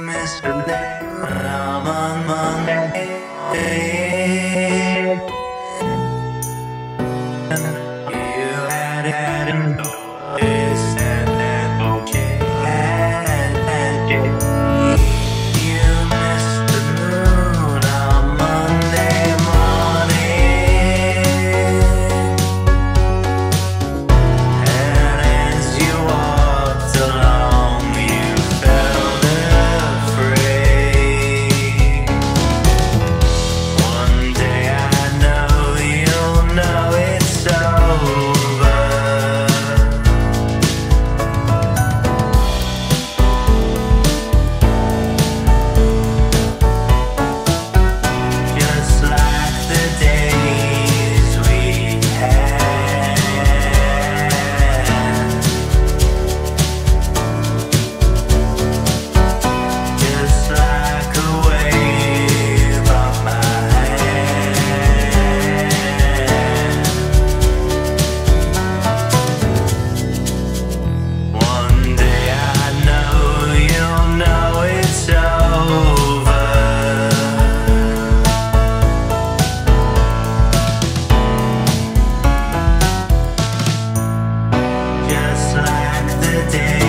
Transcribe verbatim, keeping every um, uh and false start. Mister Raman Monday. You had had it, no, is that that okay? You missed the moon on Monday morning, and as you walked along, like the day